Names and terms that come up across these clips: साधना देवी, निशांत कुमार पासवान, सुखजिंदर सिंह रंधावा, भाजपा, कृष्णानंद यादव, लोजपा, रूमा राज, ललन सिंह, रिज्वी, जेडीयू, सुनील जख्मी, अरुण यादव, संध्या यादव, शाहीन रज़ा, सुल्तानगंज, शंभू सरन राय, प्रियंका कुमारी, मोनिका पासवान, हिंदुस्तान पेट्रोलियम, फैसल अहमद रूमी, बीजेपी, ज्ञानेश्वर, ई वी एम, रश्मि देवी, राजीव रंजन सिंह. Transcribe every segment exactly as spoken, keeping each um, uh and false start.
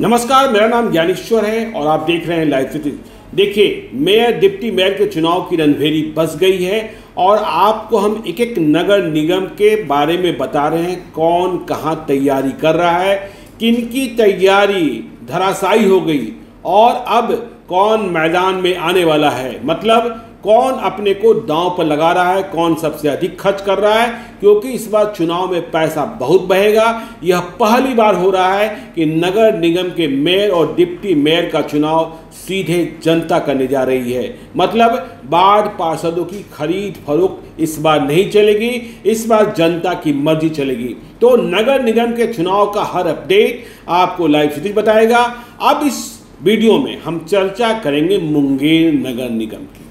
नमस्कार, मेरा नाम ज्ञानेश्वर है और आप देख रहे हैं लाइव स्थिति। देखिए, मेयर डिप्टी मेयर के चुनाव की रणभेरी बस गई है और आपको हम एक एक नगर निगम के बारे में बता रहे हैं कौन कहां तैयारी कर रहा है, किनकी तैयारी धराशायी हो गई और अब कौन मैदान में आने वाला है। मतलब कौन अपने को दांव पर लगा रहा है, कौन सबसे अधिक खर्च कर रहा है, क्योंकि इस बार चुनाव में पैसा बहुत बहेगा। यह पहली बार हो रहा है कि नगर निगम के मेयर और डिप्टी मेयर का चुनाव सीधे जनता करने जा रही है। मतलब वार्ड पार्षदों की खरीद फरोख्त इस बार नहीं चलेगी, इस बार जनता की मर्जी चलेगी। तो नगर निगम के चुनाव का हर अपडेट आपको लाइव स्थिति बताएगा। अब इस वीडियो में हम चर्चा करेंगे मुंगेर नगर निगम की।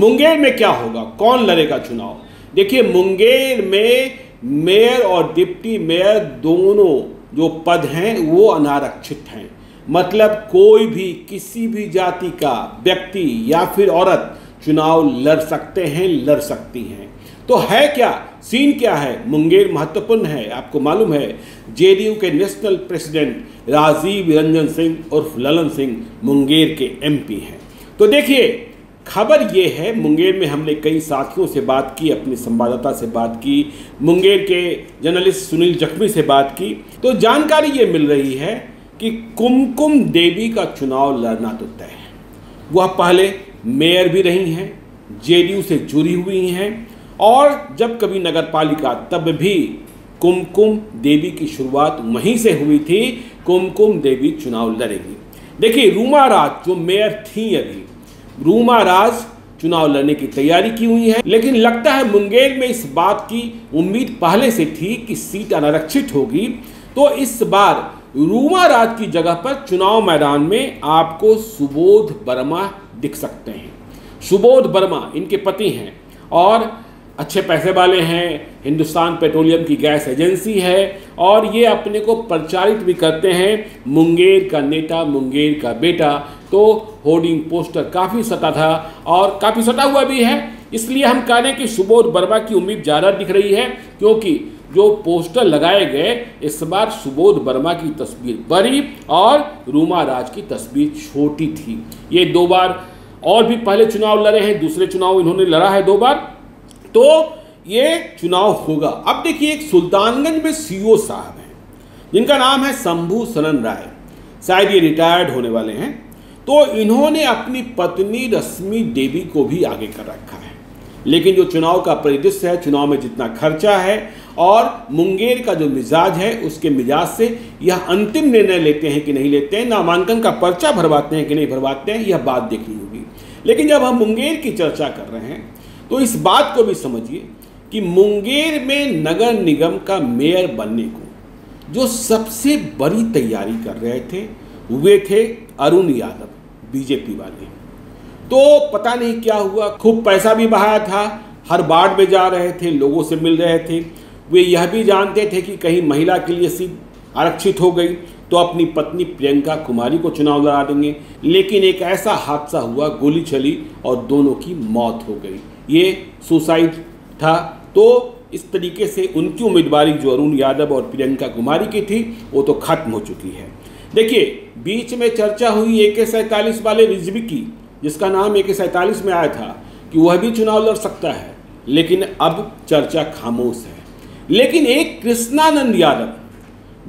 मुंगेर में क्या होगा, कौन लड़ेगा चुनाव। देखिए, मुंगेर में मेयर और डिप्टी मेयर दोनों जो पद हैं वो अनारक्षित हैं। मतलब कोई भी किसी भी जाति का व्यक्ति या फिर औरत चुनाव लड़ सकते हैं, लड़ सकती हैं। तो है क्या सीन, क्या है मुंगेर महत्वपूर्ण है। आपको मालूम है जेडीयू के नेशनल प्रेसिडेंट राजीव रंजन सिंह उर्फ ललन सिंह मुंगेर के एमपी हैं। तो देखिए, खबर ये है, मुंगेर में हमने कई साथियों से बात की, अपने संवाददाता से बात की, मुंगेर के जर्नलिस्ट सुनील जख्मी से बात की, तो जानकारी ये मिल रही है कि कुमकुम देवी का चुनाव लड़ना तो तय है। वह पहले मेयर भी रही हैं, जेडीयू से जुड़ी हुई हैं और जब कभी नगरपालिका तब भी कुमकुम देवी की शुरुआत वहीं से हुई थी। कुमकुम देवी चुनाव लड़ेगी। देखिए, रूमा राज जो मेयर थी, अभी रूमा राज चुनाव लड़ने की तैयारी की हुई है, लेकिन लगता है मुंगेर में इस बात की उम्मीद पहले से थी कि सीट अनारक्षित होगी। तो इस बार रूमा राज की जगह पर चुनाव मैदान में आपको सुबोध वर्मा दिख सकते हैं। सुबोध वर्मा इनके पति हैं और अच्छे पैसे वाले हैं, हिंदुस्तान पेट्रोलियम की गैस एजेंसी है और ये अपने को प्रचारित भी करते हैं मुंगेर का नेता, मुंगेर का बेटा। तो होर्डिंग पोस्टर काफ़ी सटा था और काफ़ी सटा हुआ भी है, इसलिए हम कह रहे हैं कि सुबोध वर्मा की उम्मीद ज़्यादा दिख रही है, क्योंकि जो पोस्टर लगाए गए इस बार सुबोध वर्मा की तस्वीर बड़ी और रूमा राज की तस्वीर छोटी थी। ये दो बार और भी पहले चुनाव लड़े हैं, दूसरे चुनाव इन्होंने लड़ा है दो बार, तो ये चुनाव होगा। अब देखिए, एक सुल्तानगंज में सीओ साहब हैं जिनका नाम है शंभू सरन राय, शायद ये रिटायर्ड होने वाले हैं। तो इन्होंने अपनी पत्नी रश्मि देवी को भी आगे कर रखा है, लेकिन जो चुनाव का परिदृश्य है, चुनाव में जितना खर्चा है और मुंगेर का जो मिजाज है, उसके मिजाज से यह अंतिम निर्णय लेते हैं कि नहीं लेते हैं, नामांकन का पर्चा भरवाते हैं कि नहीं भरवाते हैं, यह बात देखनी होगी। लेकिन जब हम मुंगेर की चर्चा कर रहे हैं तो इस बात को भी समझिए कि मुंगेर में नगर निगम का मेयर बनने को जो सबसे बड़ी तैयारी कर रहे थे वे थे अरुण यादव, बीजेपी वाले। तो पता नहीं क्या हुआ, खूब पैसा भी बहाया था, हर वार्ड में जा रहे थे, लोगों से मिल रहे थे। वे यह भी जानते थे कि कहीं महिला के लिए सीट आरक्षित हो गई तो अपनी पत्नी प्रियंका कुमारी को चुनाव लड़ा देंगे, लेकिन एक ऐसा हादसा हुआ, गोली चली और दोनों की मौत हो गई। ये सुसाइड था। तो इस तरीके से उनकी उम्मीदवारी जो अरुण यादव और प्रियंका कुमारी की थी वो तो खत्म हो चुकी है। देखिए, बीच में चर्चा हुई एके सैंतालीस वाले रिज्वी की, जिसका नाम एके सैंतालीस में आया था कि वह भी चुनाव लड़ सकता है, लेकिन अब चर्चा खामोश है। लेकिन एक कृष्णानंद यादव,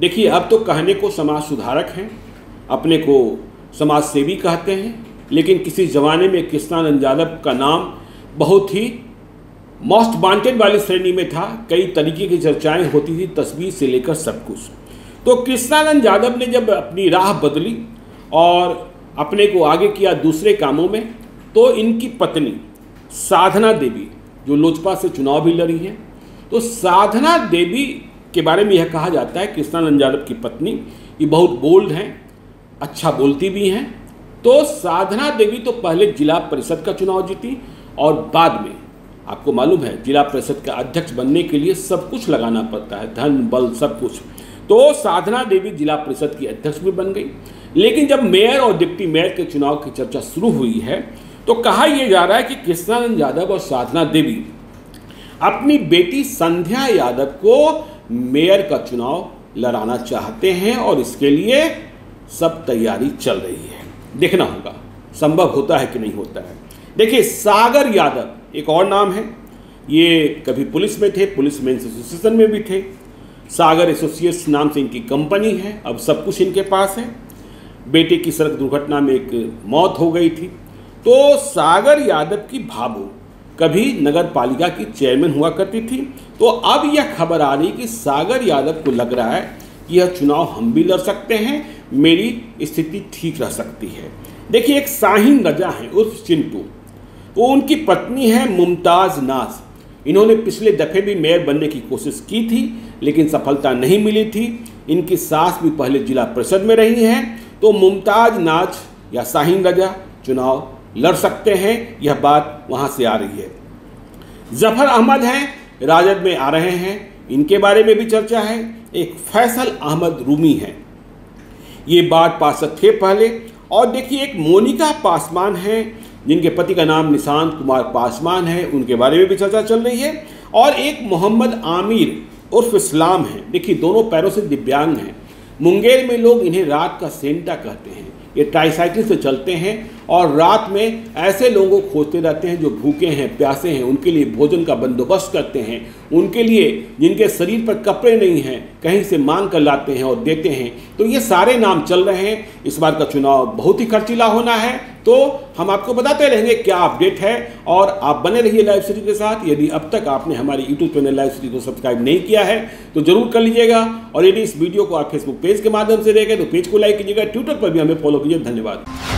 देखिए, अब तो कहने को समाज सुधारक हैं, अपने को समाज सेवी कहते हैं, लेकिन किसी जमाने में कृष्णानंद यादव का नाम बहुत ही मोस्ट वांटेड वाली श्रेणी में था। कई तरीके की चर्चाएँ होती थी, तस्वीर से लेकर सब कुछ। तो कृष्णानंद यादव ने जब अपनी राह बदली और अपने को आगे किया दूसरे कामों में, तो इनकी पत्नी साधना देवी जो लोजपा से चुनाव भी लड़ी हैं, तो साधना देवी के बारे में यह कहा जाता है, कृष्णानंद यादव की पत्नी, ये बहुत बोल्ड हैं, अच्छा बोलती भी हैं। तो साधना देवी तो पहले जिला परिषद का चुनाव जीती और बाद में आपको मालूम है जिला परिषद का अध्यक्ष बनने के लिए सब कुछ लगाना पड़ता है, धन बल सब कुछ। तो साधना देवी जिला परिषद की अध्यक्ष भी बन गई। लेकिन जब मेयर और डिप्टी मेयर के चुनाव की चर्चा शुरू हुई है तो कहा यह जा रहा है कि कृष्णानंद यादव और साधना देवी अपनी बेटी संध्या यादव को मेयर का चुनाव लड़ाना चाहते हैं और इसके लिए सब तैयारी चल रही है, देखना होगा संभव होता है कि नहीं होता है। देखिए सागर यादव एक और नाम है, ये कभी पुलिस में थे, पुलिस मेंस एसोसिएशन में भी थे। सागर एसोसिएट्स नाम से इनकी कंपनी है, अब सब कुछ इनके पास है। बेटे की सड़क दुर्घटना में एक मौत हो गई थी, तो सागर यादव की भाभू कभी नगर पालिका की चेयरमैन हुआ करती थी। तो अब यह खबर आ रही कि सागर यादव को लग रहा है कि यह चुनाव हम भी लड़ सकते हैं, मेरी स्थिति ठीक रह सकती है। देखिए एक शाहीन रज़ा हैं उर्फ चिंटू, तो उनकी पत्नी है मुमताज नास। इन्होंने पिछले दफ़े भी मेयर बनने की कोशिश की थी लेकिन सफलता नहीं मिली थी। इनकी सास भी पहले जिला परिषद में रही हैं, तो मुमताज नाच या शाहीन रज़ा चुनाव लड़ सकते हैं, यह बात वहाँ से आ रही है। जफर अहमद हैं, राजद में आ रहे हैं, इनके बारे में भी चर्चा है। एक फैसल अहमद रूमी हैं, ये बाढ़ पार्षद थे पहले। और देखिए एक मोनिका पासवान हैं, जिनके पति का नाम निशांत कुमार पासवान है, उनके बारे में भी चर्चा चल रही है। और एक मोहम्मद आमिर उर्फ इस्लाम हैं, देखिए दोनों पैरों से दिव्यांग हैं। मुंगेर में लोग इन्हें रात का सेंटा कहते हैं, ये ट्राईसाइकिल से चलते हैं और रात में ऐसे लोगों को खोजते रहते हैं जो भूखे हैं, प्यासे हैं, उनके लिए भोजन का बंदोबस्त करते हैं, उनके लिए जिनके शरीर पर कपड़े नहीं हैं कहीं से मांग कर लाते हैं और देते हैं। तो ये सारे नाम चल रहे हैं। इस बार का चुनाव बहुत ही खर्चीला होना है, तो हम आपको बताते रहेंगे क्या अपडेट है। और आप बने रहिए लाइव सीरीज के साथ। यदि अब तक आपने हमारे यूट्यूब चैनल लाइव सीरीज को सब्सक्राइब नहीं किया है तो जरूर कर लीजिएगा। और यदि इस वीडियो को आप फेसबुक पेज के माध्यम से देखें तो पेज को लाइक कीजिएगा, ट्विटर पर भी हमें फॉलो कीजिए। धन्यवाद।